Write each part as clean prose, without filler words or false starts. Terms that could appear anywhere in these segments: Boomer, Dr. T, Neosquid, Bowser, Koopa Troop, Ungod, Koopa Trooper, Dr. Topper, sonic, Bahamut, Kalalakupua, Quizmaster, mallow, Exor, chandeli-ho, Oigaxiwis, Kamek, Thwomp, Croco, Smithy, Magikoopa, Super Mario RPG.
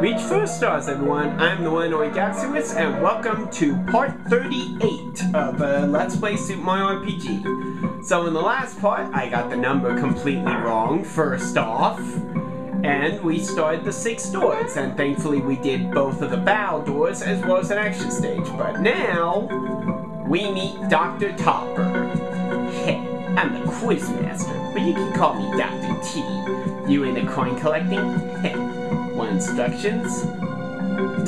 Reach 4 stars, everyone. I'm the one Oigaxiwis, and welcome to part 38 of Let's Play Super Mario RPG. So in the last part, I got the number completely wrong, first off. And we started the 6 doors, and thankfully we did both of the bow doors as well as an action stage. But now, we meet Dr. Topper. Hey, I'm the Quizmaster, but you can call me Dr. T. You into coin collecting? Hey. Instructions? You'll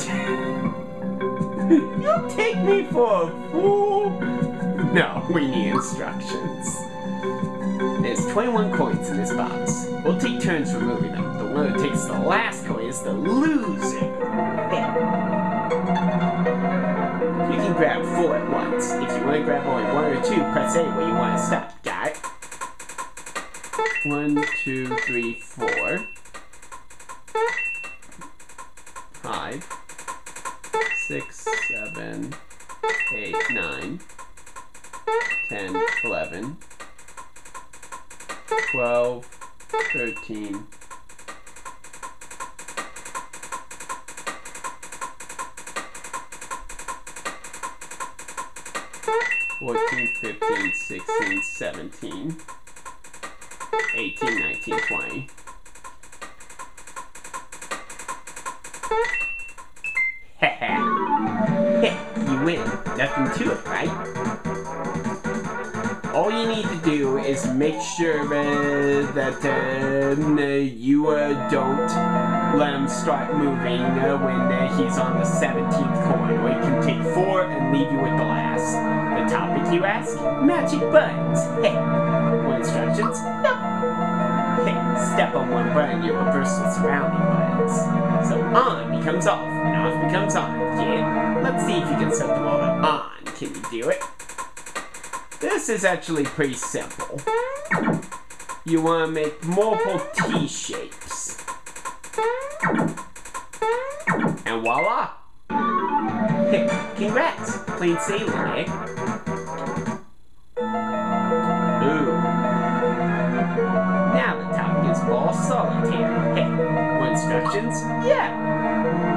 take me for a fool! No, we need instructions. There's 21 coins in this box. We'll take turns removing them. The one who takes the last coin is the loser. Yeah. You can grab 4 at once. If you want to grab only 1 or 2, press A where you want to stop. Got it? 1, 2, 3, 4. 5, 6, 7, 8, 9, 10, 11, 12, 13, 14, 15, 16, 17, 18, 19, 20. Nothing to it, right? All you need to do is make sure that you don't let him start moving when he's on the 17th coin, or you can take 4 and leave you with the last. The topic, you ask? Magic buttons. Hey, more instructions? No. Hey, step on 1 button, you'll reverse the surrounding buttons. So on becomes off, and off becomes on. Yeah. Let's see if you can set them all to on. Can you do it? This is actually pretty simple. You want to make multiple T shapes. And voila! Hey, congrats! Plain sailing, eh? Ooh. Now the topic is ball solitaire. Hey, more instructions? Yeah!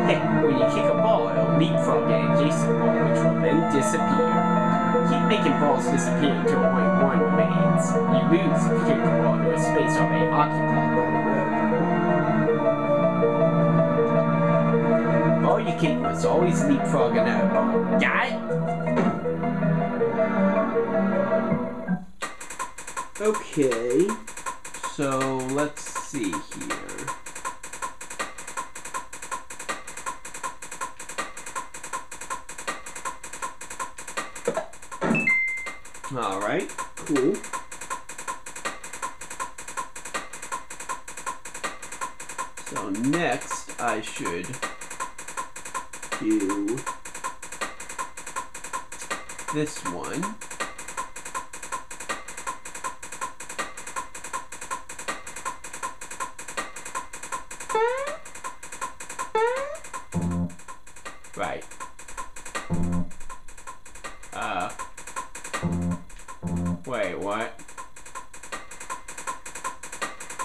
Hey, when you kick a ball, it'll leapfrog an adjacent ball, which will then disappear. Keep making balls disappear until only 1 remains. You lose if you kick the ball into a space already occupied by the road. Ball you kick must always leapfrog another ball. Got it? Okay, so let's see here. Alright, cool. So next I should do this one. Right. Wait, what?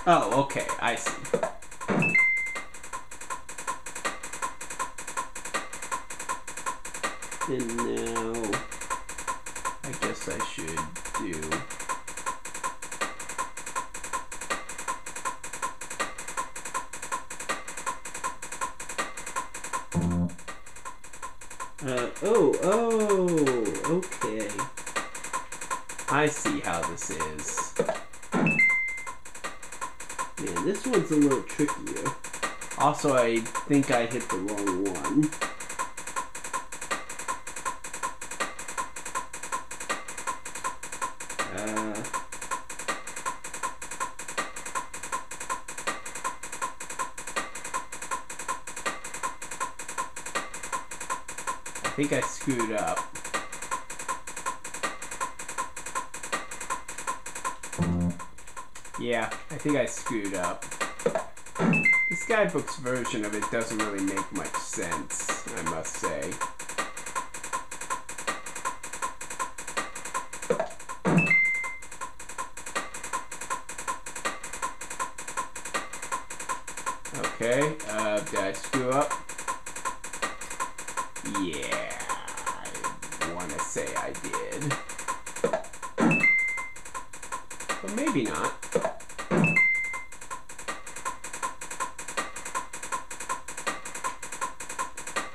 Oh, okay, I see. And now, I guess I should do... okay. I see how this is. Man, this one's a little trickier. Also, I think I hit the wrong one. I think I screwed up. Yeah, I think I screwed up. This guidebook's version of it doesn't really make much sense, I must say. Okay, did I screw up? Yeah, I want to say I did. But maybe not.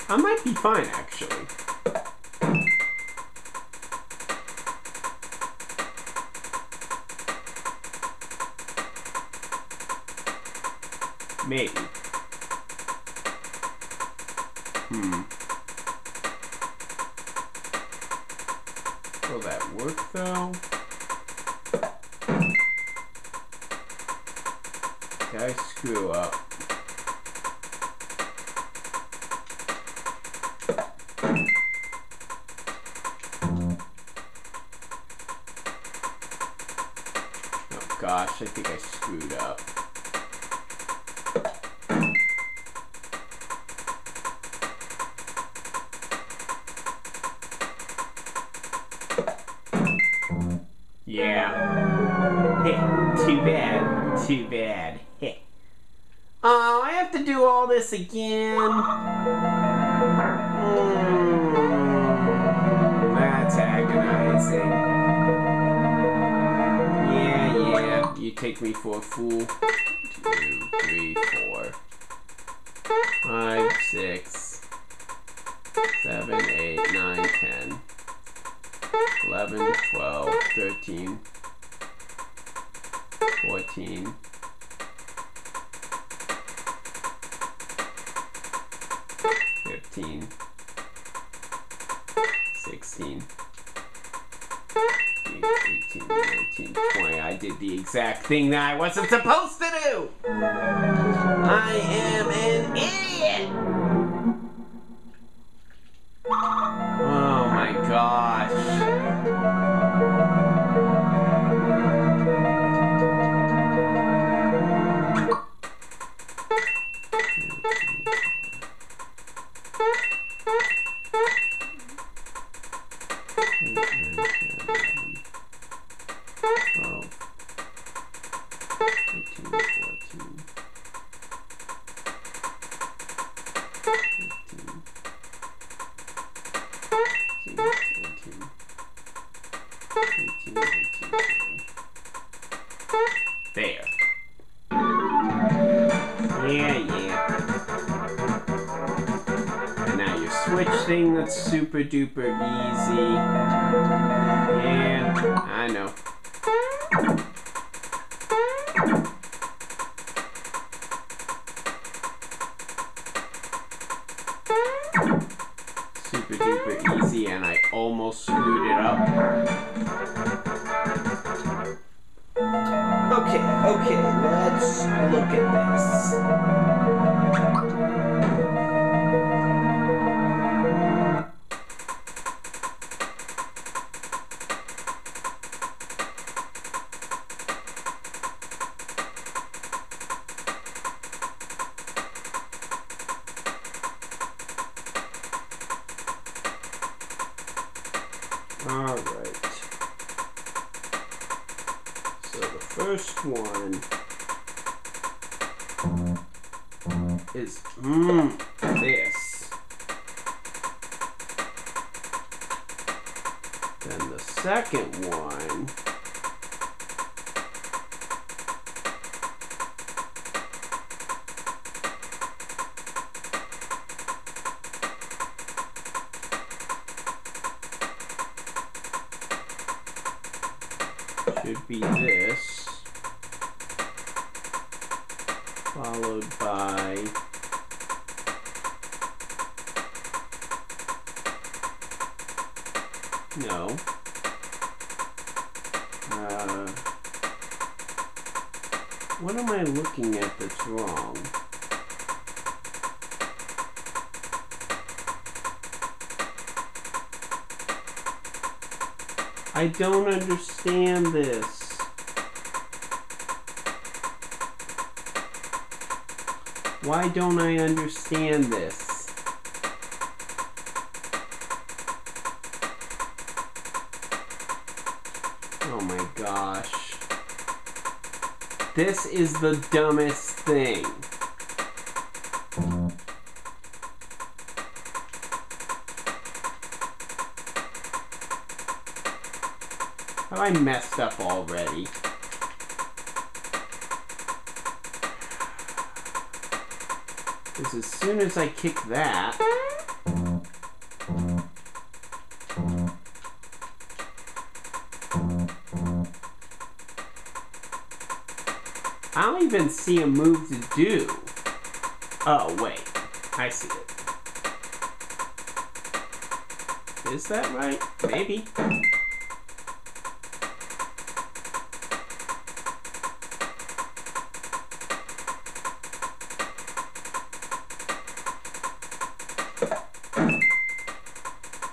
I might be fine, actually. Maybe. Will that work, though? Did I screw up? Oh gosh, I think I screwed up. Too bad. Hey. Oh, I have to do all this again. That's agonizing. Yeah. You take me for a fool. 2, 3, 4, 5, 6, 7, 8, 9, 10, 11, 12, 13, 14, 15, 16, 17, 18, 19, 20. I did the exact thing that I wasn't supposed to do! I am an idiot! Oh my gosh. Super duper easy. Yeah, I know. Super duper easy, and I almost screwed it up. Okay, let's look at this. Should be this, followed by no. What am I looking at that's wrong? I don't understand this. Why don't I understand this? Oh my gosh. This is the dumbest thing. Have I messed up already? Because as soon as I kick that... I don't even see a move to do. Oh, wait. I see it. Is that right? Maybe.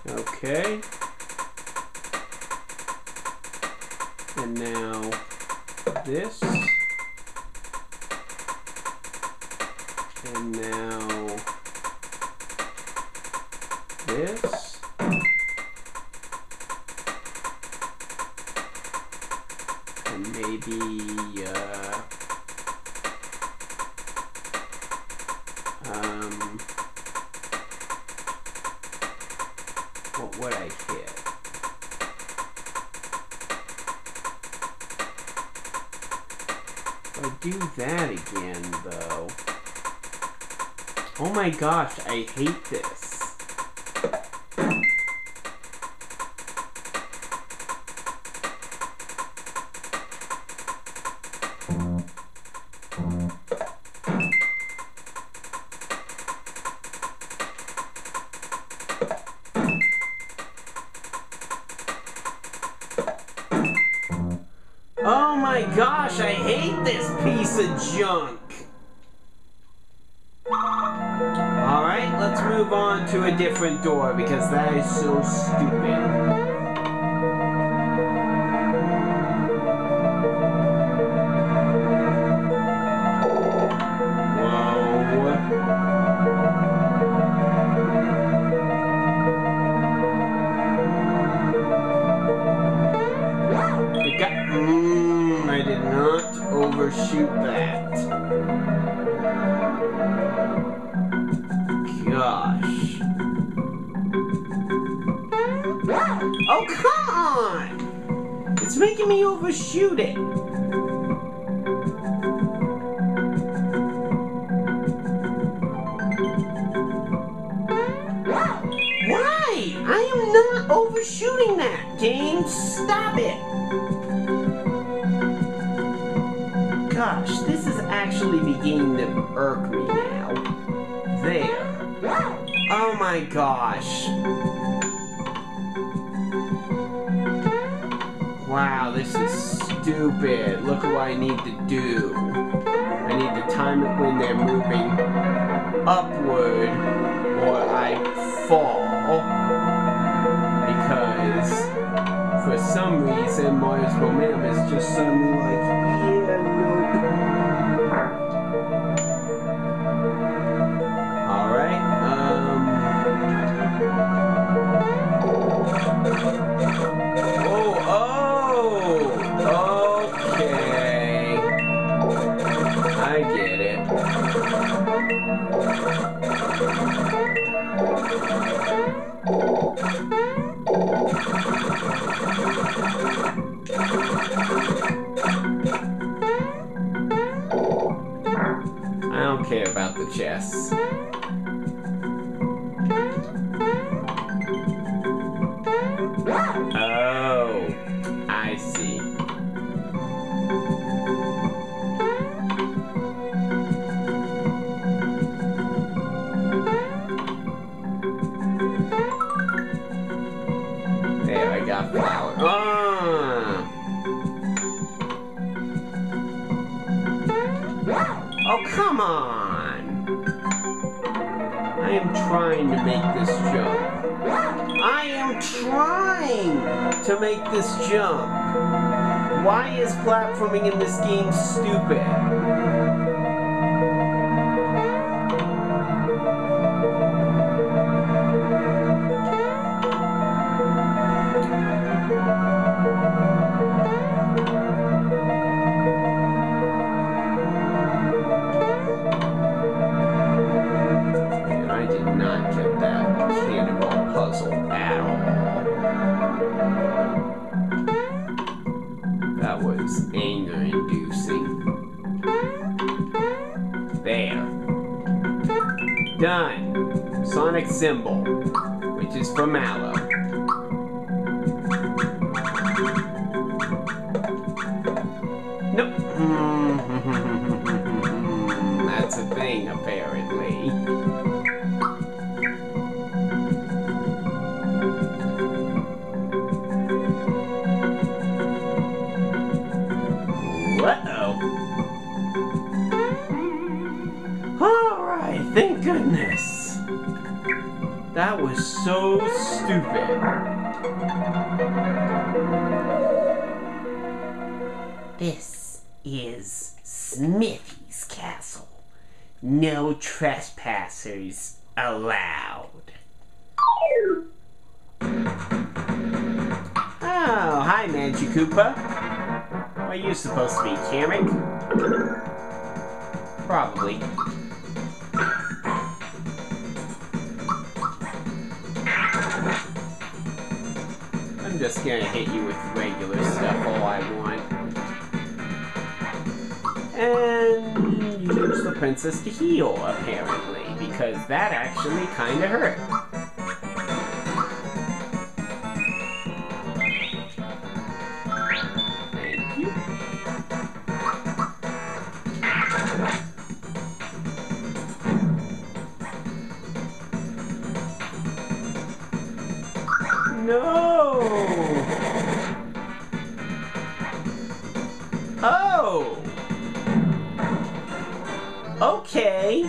Okay. And now this. And now this. Maybe, what would I hit? If I do that again, though. Oh my gosh, I hate this. Door because that is so stupid. Whoa. It got... I did not overshoot that. Gosh. Oh, come on! It's making me overshoot it! Why? I am not overshooting that, game! Stop it! Gosh, this is actually beginning to irk me now. There. Oh my gosh. Wow, this is stupid. Look at what I need to do. I need to time it when they're moving upward, or I fall. Because for some reason, Mario's momentum is just suddenly like, alright, I don't care about the chess. Oh, I see. Flower. Oh, come on! I am trying to make this jump. I am trying to make this jump. Why is platforming in this game stupid? Cannonball puzzle at all. is anger-inducing. There. Done. Sonic Symbol, which is from Mallow. Nope. That's a thing, apparently. Thank goodness! That was so stupid. This is Smithy's castle. No trespassers allowed. Oh, hi Magikoopa. Are you supposed to be Kamek? Probably. I'm just gonna hit you with regular stuff all I want. And use the princess to heal, apparently, because that actually kinda hurt. Thank you. No! Oh! Okay!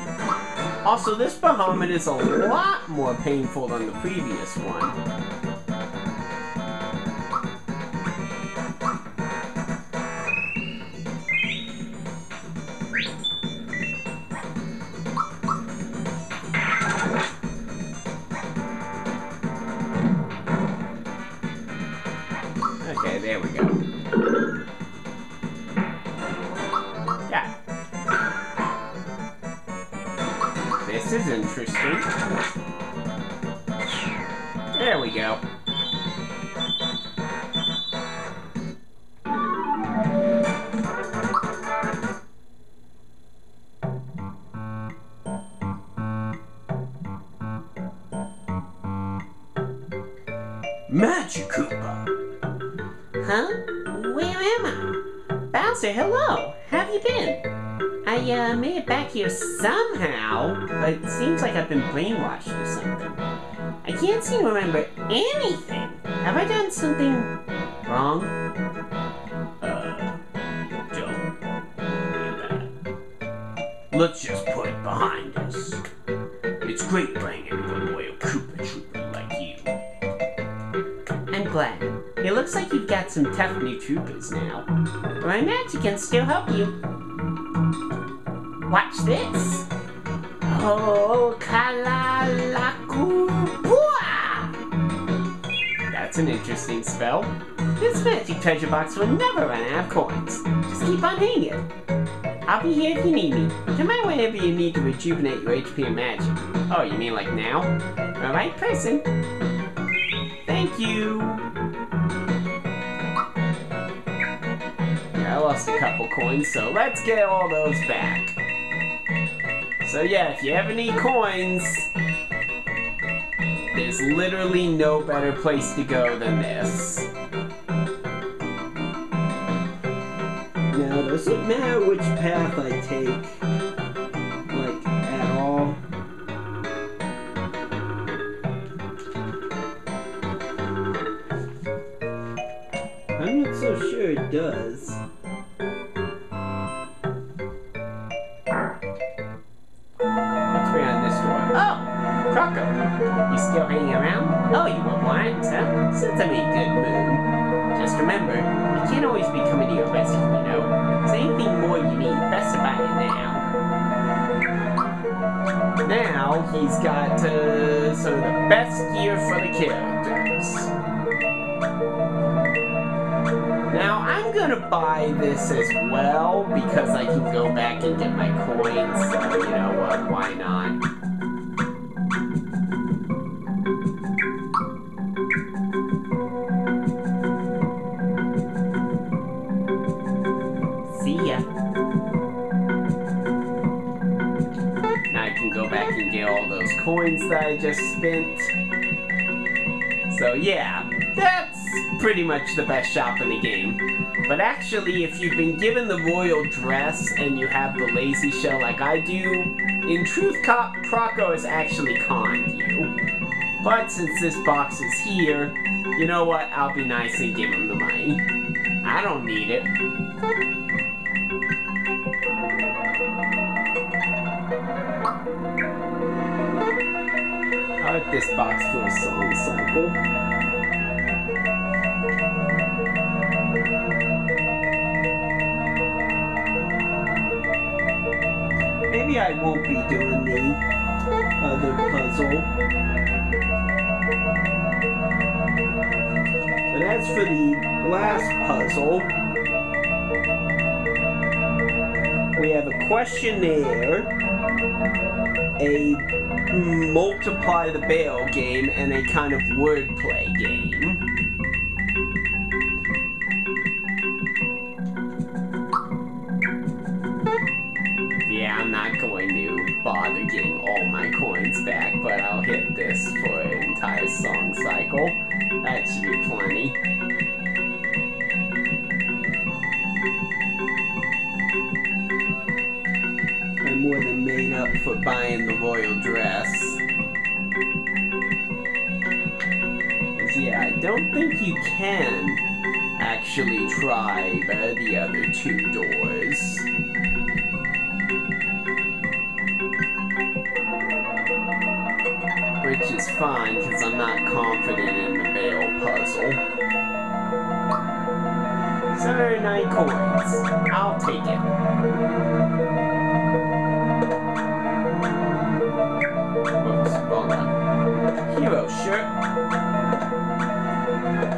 Also, this Bahamut is a lot more painful than the previous one. Okay, there we go. Yeah. This is interesting. There we go. Magikoopa! Huh? Where am I? Bowser, hello! How've you been? I made it back here somehow, but it seems like I've been brainwashed or something. I can't seem to remember anything! Have I done something wrong? Don't do that. Let's just put it behind us. It's great playing a good loyal Koopa Trooper like you. I'm glad. It looks like you've got some tough new troopers now. My magic can still help you. Watch this! Oh, kalalakupua! That's an interesting spell. This magic treasure box will never run out of coins. Just keep on hanging. I'll be here if you need me. Come out whenever you need to rejuvenate your HP and magic. Oh, you mean like now? The right person. Thank you! I lost a couple coins, so let's get all those back. So yeah, if you ever need coins, there's literally no better place to go than this. Now, does it matter which path I take? Like, at all? I'm not so sure it does. Croco, you still hanging around? Oh, you want wines, huh? Since I'm in a good mood. Just remember, we can't always be coming to your rescue, you know? If there's anything more you need, best buy it now. Now, he's got sort of the best gear for the characters. Now, I'm gonna buy this as well, because I can go back and get my coins, so you know what, why not? can go back and get all those coins that I just spent. So yeah, that's pretty much the best shop in the game. But actually, if you've been given the royal dress and you have the lazy shell like I do, in truth, Croco has actually conned you. But since this box is here, you know what, I'll be nice and give him the money. I don't need it. I'll hit this box for a song sample. Maybe I won't be doing the other puzzle. But as for the last puzzle, we have a questionnaire, a multiply the bail game, and a kind of wordplay game. Yeah, I'm not going to bother getting all my coins back, but I'll hit this for an entire song cycle. That should be plenty. More than made up for buying the royal dress. 'Cause yeah, I don't think you can actually try the other two doors. Which is fine, because I'm not confident in the bail puzzle. 79 coins. I'll take it. Hero shirt,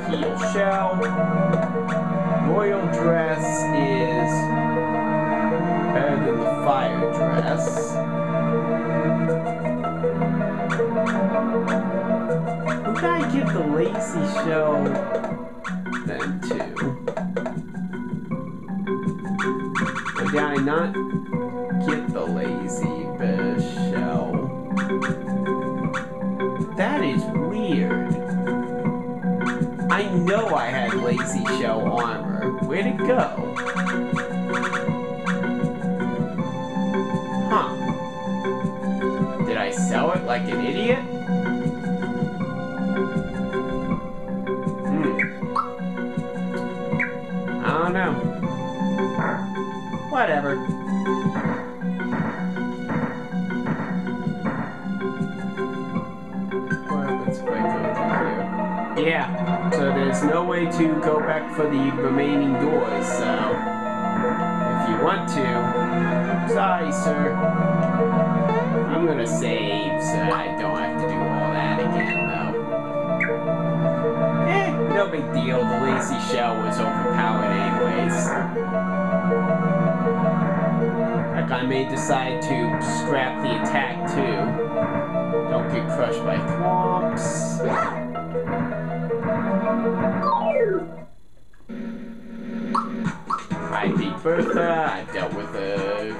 heel shell, royal dress is better than the fire dress. Who did I give the lazy shell then to? Or did I not get the lazy shell? That is weird. I know I had lazy shell armor. Where'd it go? Huh. Did I sell it like an idiot? Hmm. I don't know. Whatever. Yeah, so there's no way to go back for the remaining doors, so if you want to, sorry sir, I'm gonna save so I don't have to do all that again though. Eh, no big deal, the lazy shell was overpowered anyways. Like I may decide to scrap the attack too. Don't get crushed by Thwomps. Happy Bertha, I've dealt with a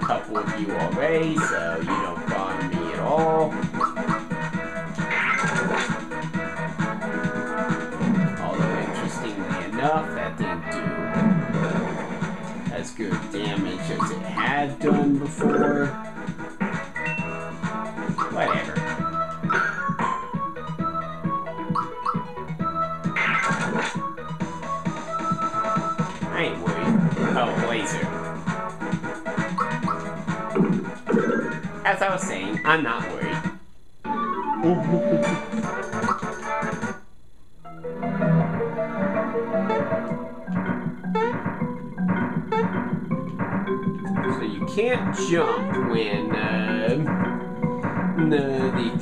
couple of you already, so you don't bother me at all. Although, interestingly enough, that didn't do as good damage as it had done before. Whatever. As I was saying, I'm not worried. So you can't jump when the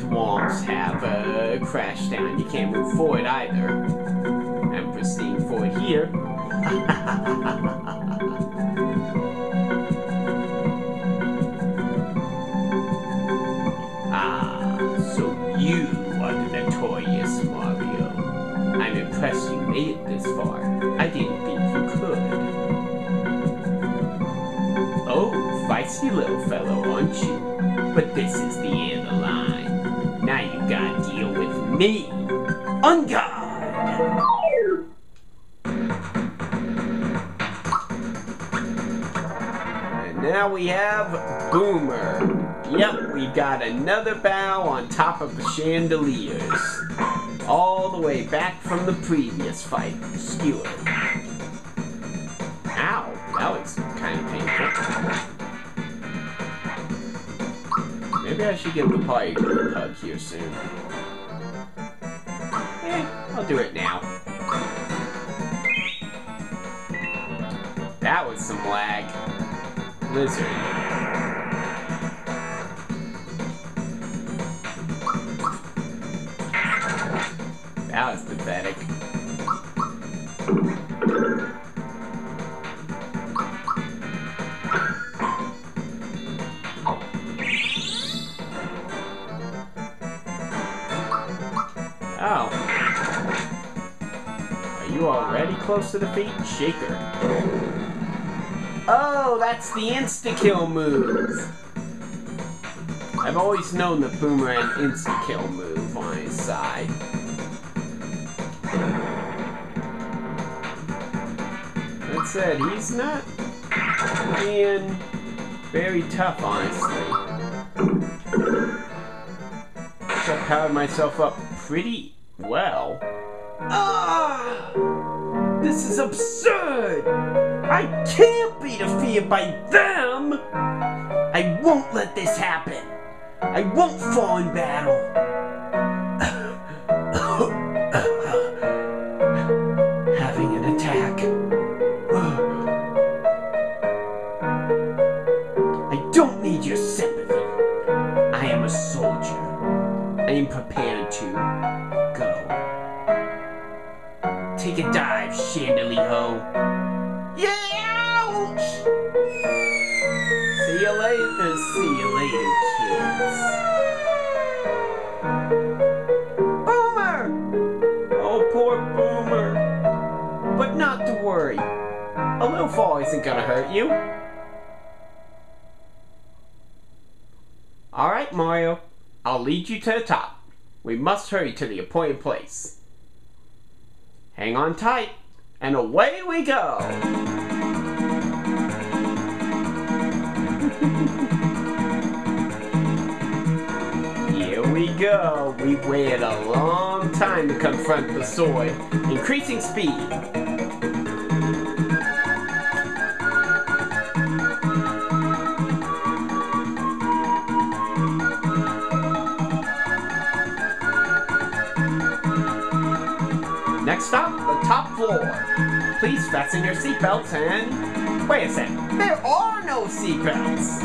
Thwomps have a crash down. You can't move forward either. I'm proceeding forward here. You made it this far. I didn't think you could. Oh, feisty little fellow, aren't you? But this is the end of the line. Now you gotta deal with me, Ungod! And now we have Boomer. Yep, we've got another bow on top of the chandeliers. All the way back from the previous fight. Skewer. Ow, that looks kind of painful. Maybe I should give the party a group hug here soon. I'll do it now. That was some lag. Lizard. That was pathetic. Already close to the feet? Shaker. Oh, that's the insta-kill move! I've always known the boomerang insta-kill move on his side. That said, he's not being very tough, honestly. So I powered myself up pretty well. Ah! This is absurd! I can't be defeated by them! I won't let this happen! I won't fall in battle! Having an attack. I don't need your sympathy. I am a soldier. I am prepared to... take a dive, chandelier ho. Yeah! Ouch! See you later, kids. Boomer! Oh, poor Boomer. But not to worry. A little fall isn't gonna hurt you. Alright, Mario. I'll lead you to the top. We must hurry to the appointed place. Hang on tight, and away we go! Here we go! We waited a long time to confront the sword. Increasing speed! Next stop, the top floor. Please fasten your seatbelts and... Wait a sec, there are no seatbelts!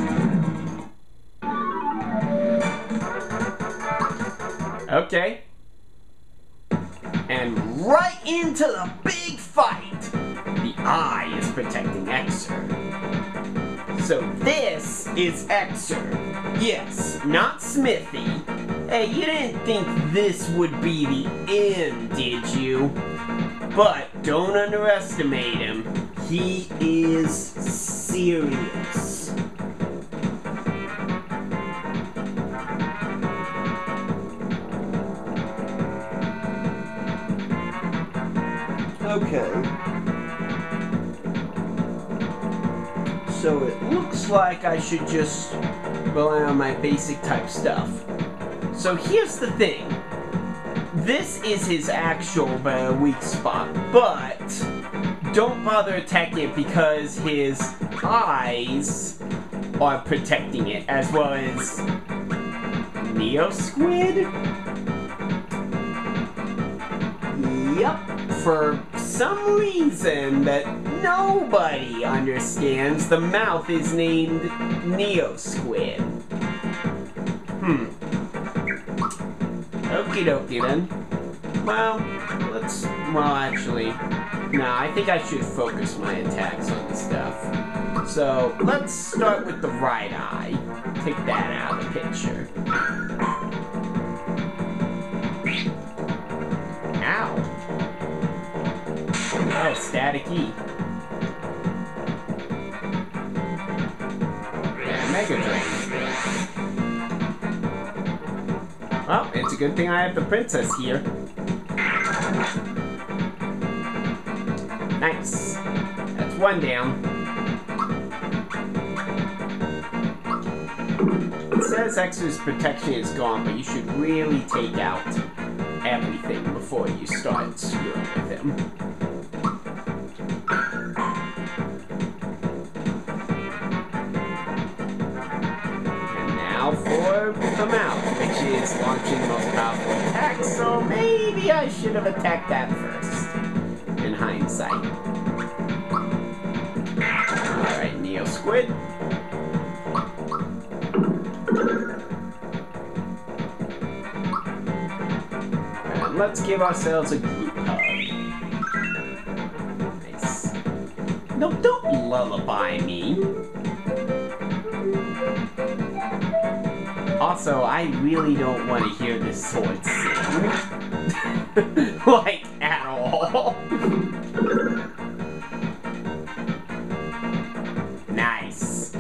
Okay. And right into the big fight! The eye is protecting Exor. So this is Exor. Yes, not Smithy. Hey, you didn't think this would be the end, did you? But don't underestimate him. He is serious. Okay. So it looks like I should just rely on my basic type stuff. So here's the thing, this is his actual weak spot, but don't bother attacking it because his eyes are protecting it, as well as Neosquid? Yep, for some reason that nobody understands, the mouth is named Neosquid. Okie dokie then. Well, let's... Well, actually... Nah, I think I should focus my attacks on this stuff. So, let's start with the right eye. Take that out of the picture. Ow! Oh, static E. Yeah, Mega Drain. Oh, it's a good thing I have the princess here. Nice. That's one down. It says Exor's protection is gone, but you should really take out everything before you start screwing with him. Come out, which is launching the most powerful attack, so maybe I should have attacked that first, in hindsight. Alright, Neosquid. Alright, let's give ourselves a group hug. Nice. No, don't lullaby me. Also, I really don't want to hear this sword sing. Like, at all. Nice.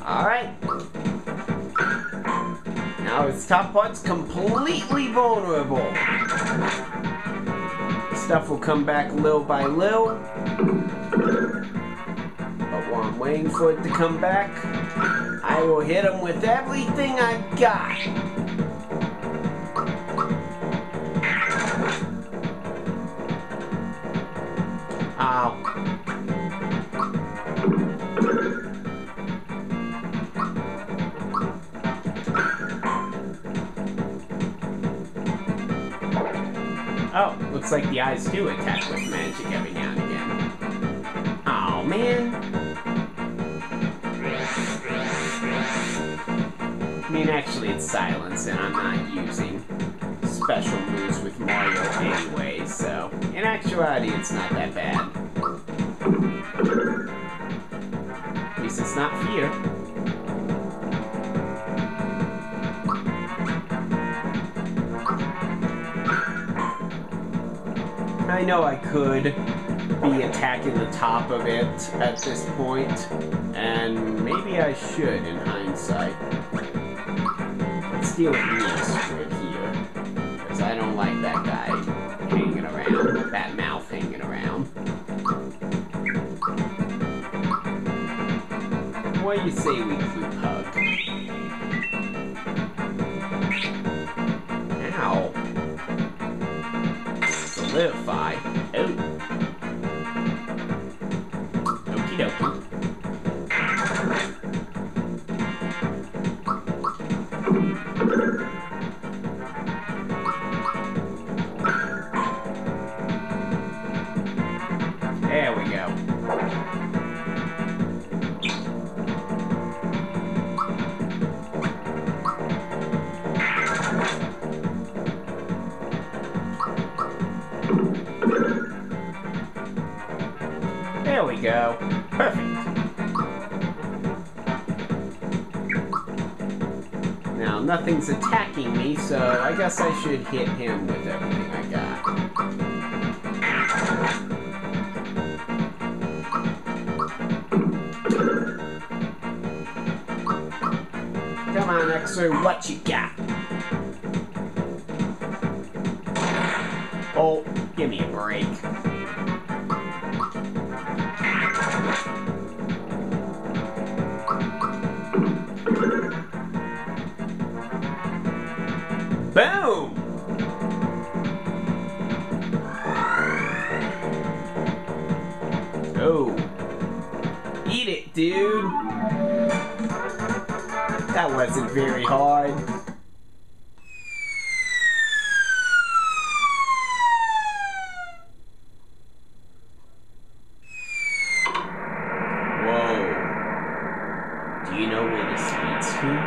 Alright. Now its top part's completely vulnerable. Stuff will come back little by little. But while I'm waiting for it to come back, I will hit him with everything I got. Ow. Oh, looks like the eyes do attack with magic every now and again. Aw, man. I mean, actually, it's silence, and I'm not using special moves with Mario anyway, so in actuality, it's not that bad. At least it's not fear. I know I could be attacking the top of it at this point, and maybe I should in hindsight. Let's deal with Neosquid here, because I don't like that guy hanging around, that mouth hanging around. What do you say we group hug? Ow. Solidify. Oh. Okie dokie. Go. Perfect. Now, nothing's attacking me, so I guess I should hit him with everything I got. Come on, Exor, what you got? Oh, give me a break. Boom! Oh. Eat it, dude! That wasn't very hard. Whoa. Do you know where this leads to?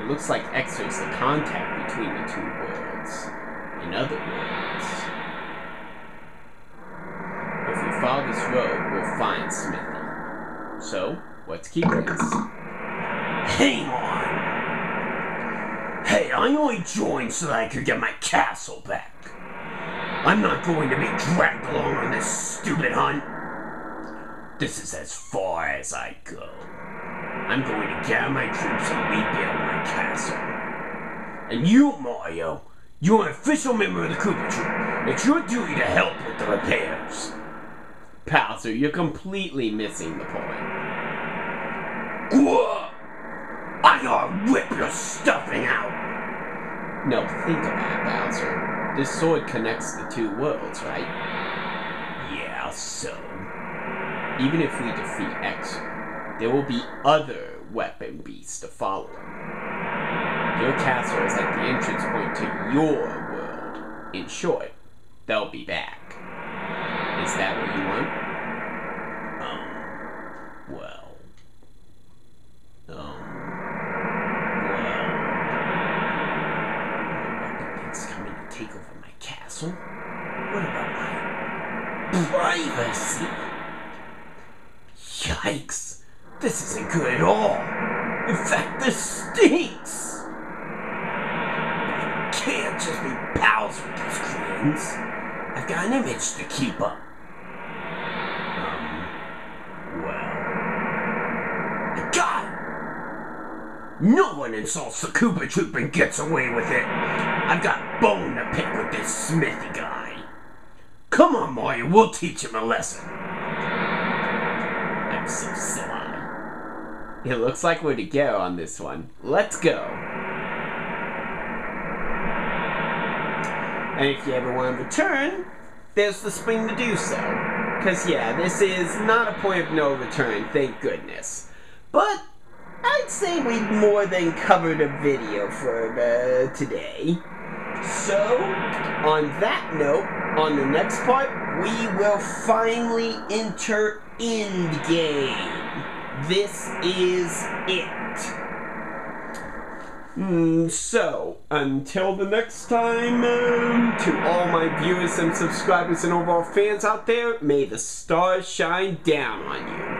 It looks like Exor's the contact between the two worlds, in other words. If we follow this road, we'll find Smithy. So, let's keep this. Hang on! Hey, I only joined so that I could get my castle back. I'm not going to be dragged along on this stupid hunt. This is as far as I go. I'm going to gather my troops and rebuild my castle. And you, Mario, you're an official member of the Koopa Troop. It's your duty to help with the repairs. Bowser, you're completely missing the point. Whoa! I gotta rip your stuffing out! No, think about it, Bowser. This sword connects the two worlds, right? Yeah, so... even if we defeat Exor, there will be other weapon beasts to follow him. Your castle is at the entrance point to your world. In short, they'll be back. Is that what you want? Well... It's coming to take over my castle? What about my... privacy? Yikes! This isn't good at all! In fact, this stinks! I can't just be pals with these creatures. I've got an image to keep up. No one insults the Koopa Troop and gets away with it. I've got bone to pick with this Smithy guy. Come on, Mario, we'll teach him a lesson. I'm so sly. It looks like we're together on this one. Let's go. And if you ever want to return, there's the spring to do so. Because, yeah, this is not a point of no return, thank goodness. But... I'd say we've more than covered a video for today. So, on that note, on the next part, we will finally enter endgame. This is it. So, until the next time, to all my viewers and subscribers and overall fans out there, may the stars shine down on you.